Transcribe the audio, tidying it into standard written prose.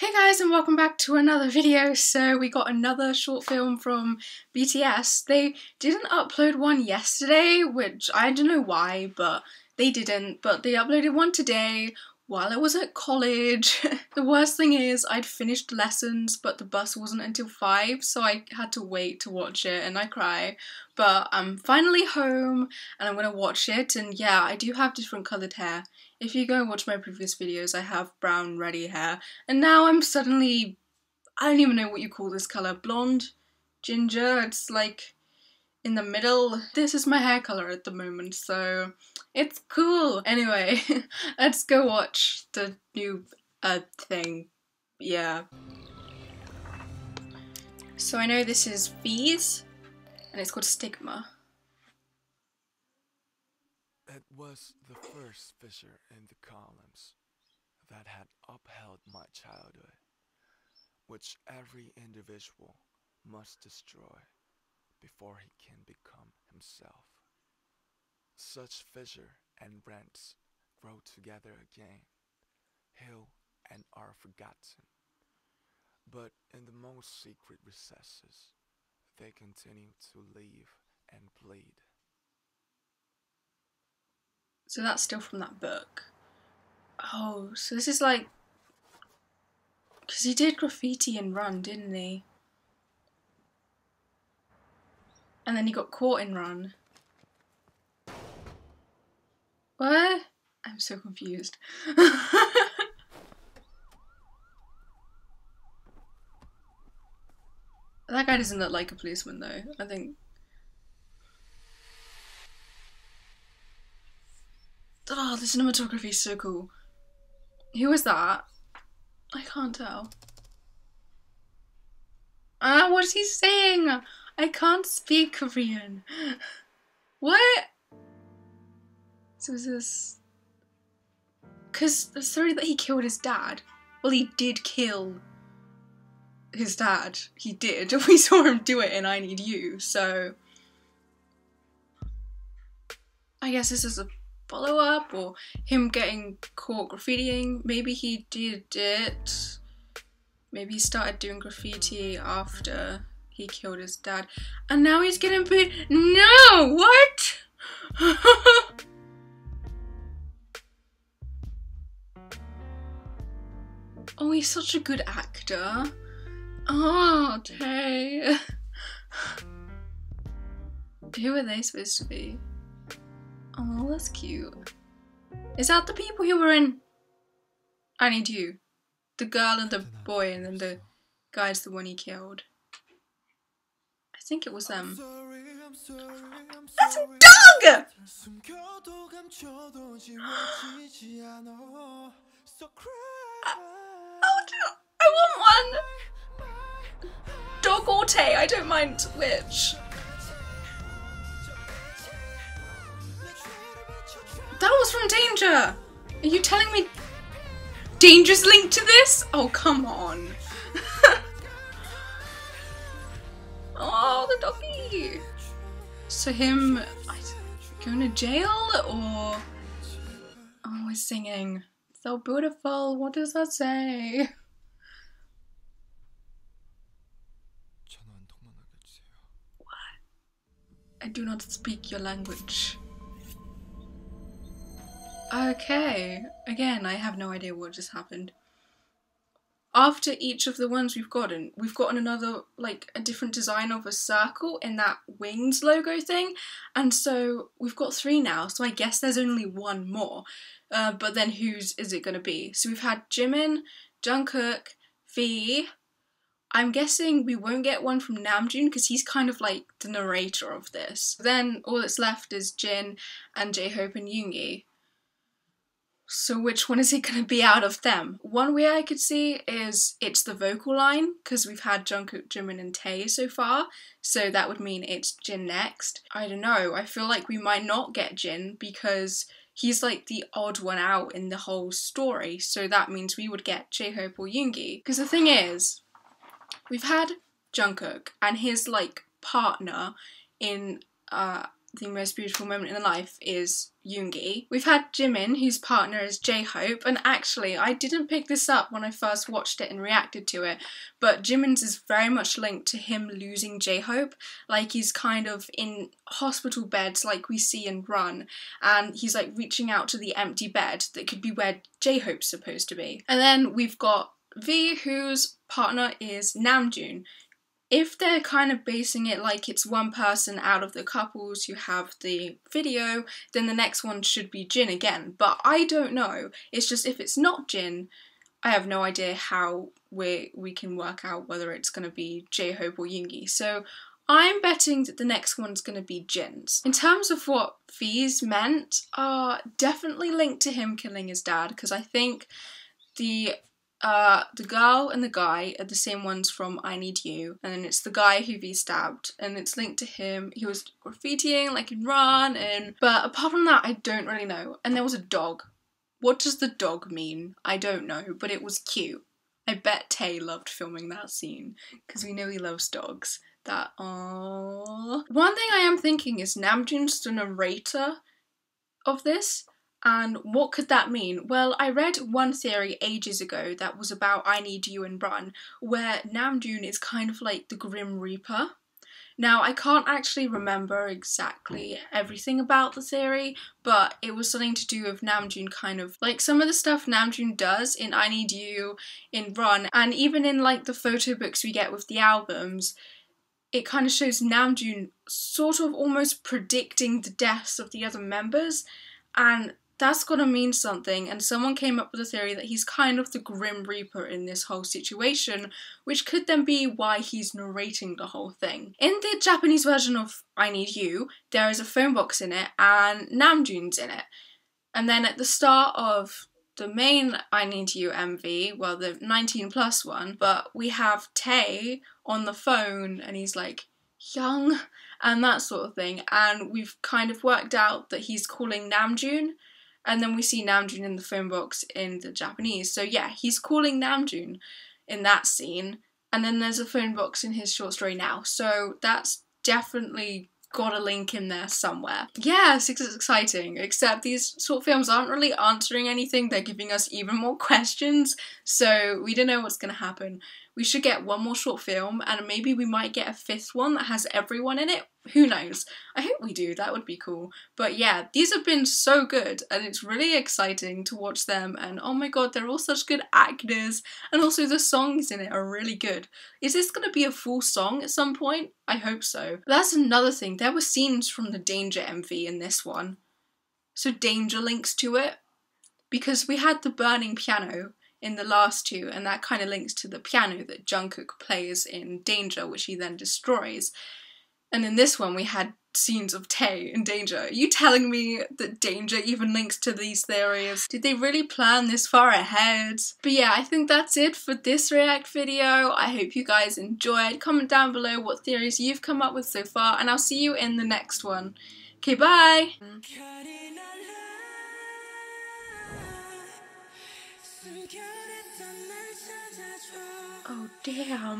Hey guys, and welcome back to another video. So we got another short film from BTS. They didn't upload one yesterday, which I don't know why, but they didn't. But they uploaded one today while I was at college. The worst thing is I'd finished lessons, but the bus wasn't until 5, so I had to wait to watch it, and I cry. But I'm finally home, and I'm gonna watch it, and yeah, I do have different coloured hair. If you go and watch my previous videos, I have brown, reddy hair, and now I'm suddenly... I don't even know what you call this colour. Blonde? Ginger? It's like... in the middle. This is my hair colour at the moment, so it's cool. Anyway, let's go watch the new thing. Yeah. So I know this is V's, and it's called Stigma. It was the first fissure in the columns that had upheld my childhood, which every individual must destroy before he can become himself. Such fissure and rents grow together again, heal and are forgotten. But in the most secret recesses, they continue to live and bleed. So that's still from that book. Oh, so this is like... because he did graffiti and Run, didn't he? And then he got caught in Run. What? I'm so confused. That guy doesn't look like a policeman though, I think. Oh, the cinematography is so cool. Who was that? I can't tell. Ah, what is he saying? I can't speak Korean. What? So is this... because the story that he killed his dad. Well, he did kill his dad. He did. We saw him do it in I Need You, so... I guess this is a follow-up, or him getting caught graffitiing. Maybe he did it. Maybe he started doing graffiti after... he killed his dad, and now he's getting paid. No, what? Oh, he's such a good actor. Oh, okay. Who are they supposed to be? Oh, that's cute. Is that the people who were in I Need You? The girl and the boy, and then the guy's the one he killed. I think it was them. That's a dog! I want one! Dog or Tay, I don't mind which. That was from Danger! Are you telling me Danger's linked to this? Oh, come on. Oh, the doggy! So him going to jail, or... oh, he's singing. So beautiful, what does that say? What? I do not speak your language. Okay, again, I have no idea what just happened. After each of the ones we've gotten another, like, a different design of a circle in that Wings logo thing, and so we've got 3 now, so I guess there's only one more, but then whose is it going to be? So we've had Jimin, Jungkook, V. I'm guessing we won't get one from Namjoon because he's kind of like the narrator of this. Then all that's left is Jin and J-Hope and Yoongi. So which one is it going to be out of them? One way I could see is it's the vocal line, because we've had Jungkook, Jimin and Tae so far, so that would mean it's Jin next. I don't know, I feel like we might not get Jin because he's like the odd one out in the whole story, so that means we would get J-Hope or Yoongi. Because the thing is, we've had Jungkook and his like partner in the most beautiful moment in their life is Yoongi. We've had Jimin, whose partner is J-Hope, and actually I didn't pick this up when I first watched it and reacted to it, but Jimin's is very much linked to him losing J-Hope. Like, he's kind of in hospital beds like we see in Run, and he's like reaching out to the empty bed that could be where J-Hope's supposed to be. And then we've got V, whose partner is Namjoon. If they're kind of basing it like it's one person out of the couples who have the video, then the next one should be Jin again. But I don't know. It's just, if it's not Jin, I have no idea how we can work out whether it's going to be J-Hope or Yoongi. So I'm betting that the next one's going to be Jin's. In terms of what V's meant, definitely linked to him killing his dad, because I think the girl and the guy are the same ones from I Need You, and it's the guy who V stabbed, and it's linked to him. He was graffitiing like in Run, but apart from that I don't really know. And there was a dog. What does the dog mean? I don't know, but it was cute. I bet Tay loved filming that scene, because we know he loves dogs. One thing I am thinking is Namjoon's the narrator of this. And what could that mean? Well, I read one theory ages ago that was about I Need You and Run, where Namjoon is kind of like the Grim Reaper. Now, I can't actually remember exactly everything about the theory, but it was something to do with Namjoon kind of, like, some of the stuff Namjoon does in I Need You, in Run, and even in, like, the photo books we get with the albums, it kind of shows Namjoon sort of almost predicting the deaths of the other members, and that's gotta mean something, and someone came up with a theory that he's kind of the Grim Reaper in this whole situation, which could then be why he's narrating the whole thing. In the Japanese version of I Need You, there is a phone box in it, and Namjoon's in it. And then at the start of the main I Need You MV, well, the 19+ one, but we have Tae on the phone, and he's like, young, and that sort of thing, and we've kind of worked out that he's calling Namjoon. And then we see Namjoon in the phone box in the Japanese. So yeah, he's calling Namjoon in that scene. And then there's a phone box in his short story now. So that's definitely got a link in there somewhere. Yes, it's exciting. Except these short films aren't really answering anything. They're giving us even more questions. So we don't know what's going to happen. We should get one more short film, and maybe we might get a 5th one that has everyone in it. Who knows? I hope we do, that would be cool. But yeah, these have been so good, and it's really exciting to watch them, and oh my god, they're all such good actors, and also the songs in it are really good. Is this going to be a full song at some point? I hope so. But that's another thing, there were scenes from the Danger MV in this one. So Danger links to it, because we had the burning piano in the last two, and that kind of links to the piano that Jungkook plays in Danger, which he then destroys. And in this one we had scenes of Tae in Danger. Are you telling me that Danger even links to these theories? Did they really plan this far ahead? But yeah, I think that's it for this react video. I hope you guys enjoyed. Comment down below what theories you've come up with so far, and I'll see you in the next one. Okay, bye! Oh, damn.